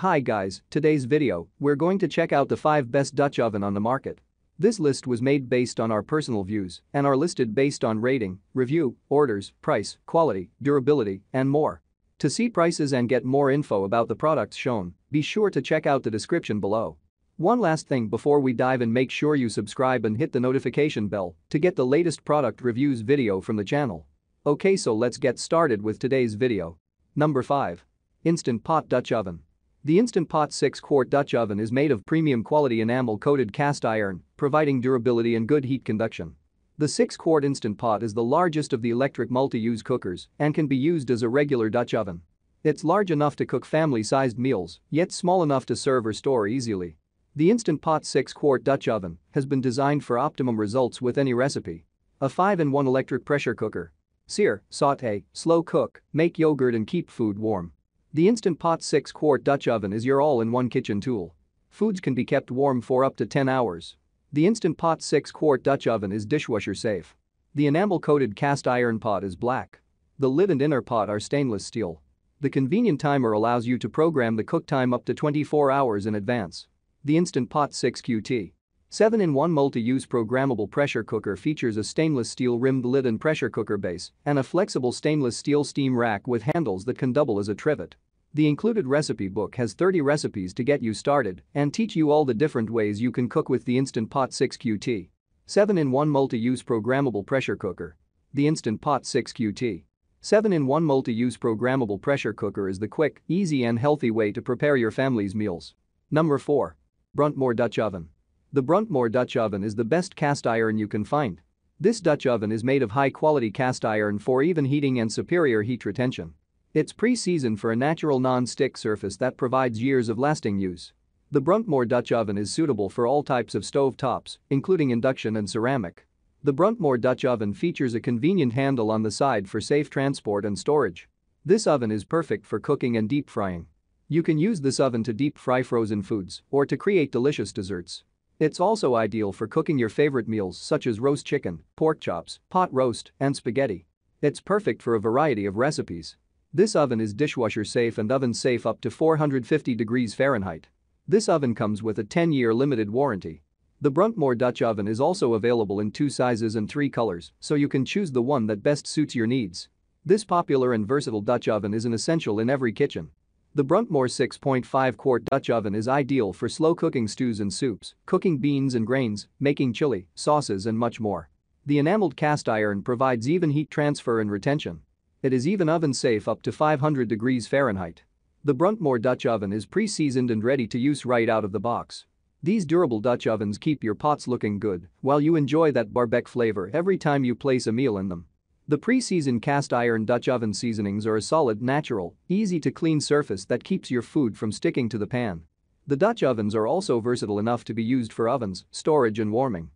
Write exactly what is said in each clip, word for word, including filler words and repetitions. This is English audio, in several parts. Hi guys, today's video, we're going to check out the five best Dutch oven on the market. This list was made based on our personal views and are listed based on rating, review, orders, price, quality, durability, and more. To see prices and get more info about the products shown, be sure to check out the description below. One last thing before we dive in, make sure you subscribe and hit the notification bell to get the latest product reviews video from the channel. Okay, so let's get started with today's video. Number five. Instant Pot Dutch Oven. The Instant Pot six quart Dutch oven is made of premium quality enamel-coated cast iron, providing durability and good heat conduction. The six quart Instant Pot is the largest of the electric multi-use cookers and can be used as a regular Dutch oven. It's large enough to cook family-sized meals, yet small enough to serve or store easily. The Instant Pot six quart Dutch oven has been designed for optimum results with any recipe. A five in one electric pressure cooker. Sear, sauté, slow cook, make yogurt and keep food warm. The Instant Pot six quart Dutch oven is your all-in-one kitchen tool. Foods can be kept warm for up to ten hours. The Instant Pot six quart Dutch oven is dishwasher safe. The enamel-coated cast iron pot is black. The lid and inner pot are stainless steel. The convenient timer allows you to program the cook time up to twenty-four hours in advance. The Instant Pot six Q T. seven in one multi-use programmable pressure cooker features a stainless steel rimmed lid and pressure cooker base and a flexible stainless steel steam rack with handles that can double as a trivet. The included recipe book has thirty recipes to get you started and teach you all the different ways you can cook with the Instant Pot six Q T. seven in one multi-use programmable pressure cooker. The Instant Pot six Q T. seven in one multi-use programmable pressure cooker is the quick, easy and healthy way to prepare your family's meals. Number four. Bruntmor Dutch Oven. The Bruntmor Dutch oven is the best cast iron you can find. This Dutch oven is made of high-quality cast iron for even heating and superior heat retention. It's pre-seasoned for a natural non-stick surface that provides years of lasting use. The Bruntmor Dutch oven is suitable for all types of stove tops, including induction and ceramic. The Bruntmor Dutch oven features a convenient handle on the side for safe transport and storage. This oven is perfect for cooking and deep frying. You can use this oven to deep fry frozen foods or to create delicious desserts. It's also ideal for cooking your favorite meals such as roast chicken, pork chops, pot roast, and spaghetti. It's perfect for a variety of recipes. This oven is dishwasher safe and oven safe up to four hundred fifty degrees Fahrenheit. This oven comes with a ten year limited warranty. The Bruntmor Dutch oven is also available in two sizes and three colors, so you can choose the one that best suits your needs. This popular and versatile Dutch oven is an essential in every kitchen. The Bruntmor six point five quart Dutch oven is ideal for slow cooking stews and soups, cooking beans and grains, making chili, sauces and much more. The enameled cast iron provides even heat transfer and retention. It is even oven safe up to five hundred degrees Fahrenheit. The Bruntmor Dutch oven is pre-seasoned and ready to use right out of the box. These durable Dutch ovens keep your pots looking good while you enjoy that barbecue flavor every time you place a meal in them. The pre-seasoned cast iron Dutch oven seasonings are a solid, natural, easy-to-clean surface that keeps your food from sticking to the pan. The Dutch ovens are also versatile enough to be used for ovens, storage and warming.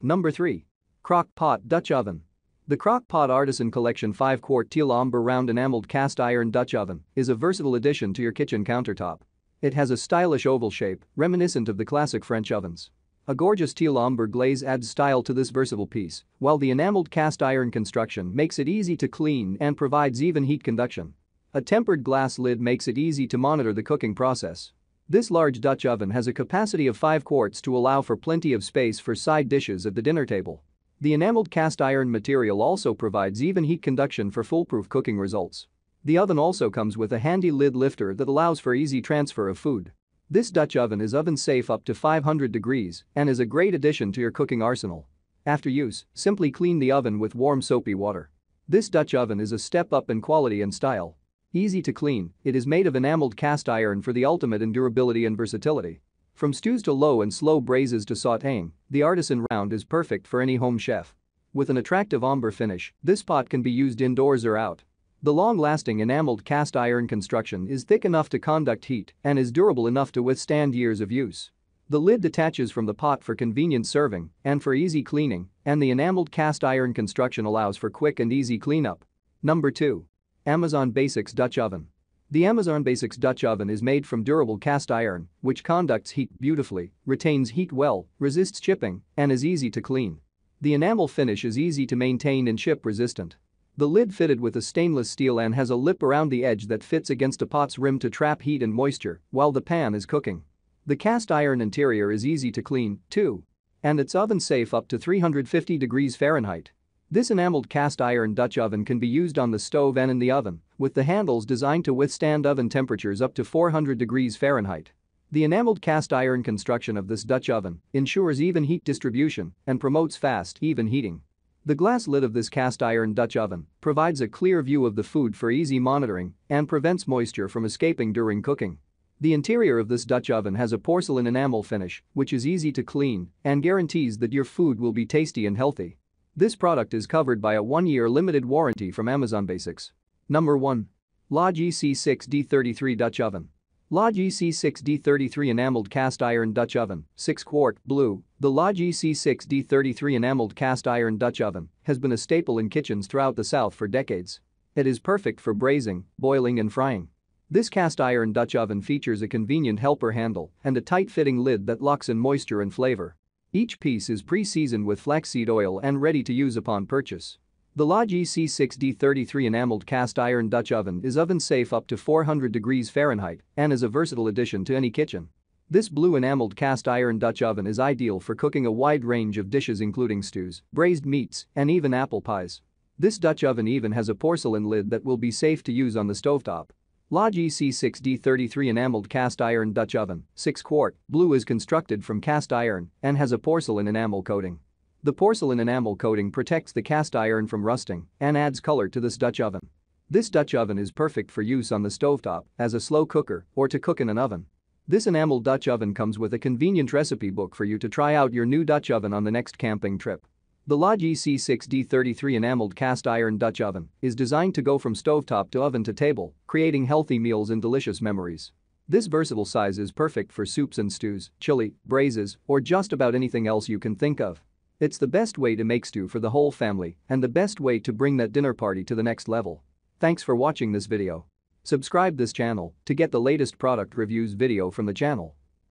Number three. Crock-Pot Dutch Oven. The Crock-Pot Artisan Collection five quart teal omber round enameled cast iron Dutch oven is a versatile addition to your kitchen countertop. It has a stylish oval shape, reminiscent of the classic French ovens. A gorgeous teal ombre glaze adds style to this versatile piece, while the enameled cast iron construction makes it easy to clean and provides even heat conduction. A tempered glass lid makes it easy to monitor the cooking process. This large Dutch oven has a capacity of five quarts to allow for plenty of space for side dishes at the dinner table. The enameled cast iron material also provides even heat conduction for foolproof cooking results. The oven also comes with a handy lid lifter that allows for easy transfer of food. This Dutch oven is oven safe up to five hundred degrees and is a great addition to your cooking arsenal. After use, simply clean the oven with warm soapy water. This Dutch oven is a step up in quality and style. Easy to clean, it is made of enameled cast iron for the ultimate in durability and versatility. From stews to low and slow braises to sautéing, the artisan round is perfect for any home chef. With an attractive ombre finish, this pot can be used indoors or out. The long-lasting enameled cast iron construction is thick enough to conduct heat and is durable enough to withstand years of use. The lid detaches from the pot for convenient serving and for easy cleaning, and the enameled cast iron construction allows for quick and easy cleanup. Number two. Amazon Basics Dutch Oven. The Amazon Basics Dutch Oven is made from durable cast iron, which conducts heat beautifully, retains heat well, resists chipping, and is easy to clean. The enamel finish is easy to maintain and chip-resistant. The lid fitted with a stainless steel and has a lip around the edge that fits against a pot's rim to trap heat and moisture while the pan is cooking. The cast iron interior is easy to clean, too. And it's oven safe up to three hundred fifty degrees Fahrenheit. This enameled cast iron Dutch oven can be used on the stove and in the oven, with the handles designed to withstand oven temperatures up to four hundred degrees Fahrenheit. The enameled cast iron construction of this Dutch oven ensures even heat distribution and promotes fast, even heating. The glass lid of this cast iron Dutch oven provides a clear view of the food for easy monitoring and prevents moisture from escaping during cooking. The interior of this Dutch oven has a porcelain enamel finish, which is easy to clean and guarantees that your food will be tasty and healthy. This product is covered by a one-year limited warranty from Amazon Basics. Number one. Lodge E C six D thirty-three Dutch Oven. Lodge E C six D thirty-three Enameled Cast Iron Dutch Oven, six quart, blue. The Lodge E C six D thirty-three Enameled Cast Iron Dutch Oven has been a staple in kitchens throughout the South for decades. It is perfect for braising, boiling and frying. This cast iron Dutch oven features a convenient helper handle and a tight-fitting lid that locks in moisture and flavor. Each piece is pre-seasoned with flaxseed oil and ready to use upon purchase. The Lodge E C six D thirty-three enameled cast iron Dutch oven is oven-safe up to four hundred degrees Fahrenheit and is a versatile addition to any kitchen. This blue enameled cast iron Dutch oven is ideal for cooking a wide range of dishes including stews, braised meats, and even apple pies. This Dutch oven even has a porcelain lid that will be safe to use on the stovetop. Lodge E C six D thirty-three enameled cast iron Dutch oven, six quart, blue is constructed from cast iron and has a porcelain enamel coating. The porcelain enamel coating protects the cast iron from rusting and adds color to this Dutch oven. This Dutch oven is perfect for use on the stovetop, as a slow cooker, or to cook in an oven. This enameled Dutch oven comes with a convenient recipe book for you to try out your new Dutch oven on the next camping trip. The Lodge E C six D thirty-three enameled cast iron Dutch oven is designed to go from stovetop to oven to table, creating healthy meals and delicious memories. This versatile size is perfect for soups and stews, chili, braises, or just about anything else you can think of. It's the best way to make stew for the whole family and the best way to bring that dinner party to the next level. Thanks for watching this video. Subscribe this channel to get the latest product reviews video from the channel.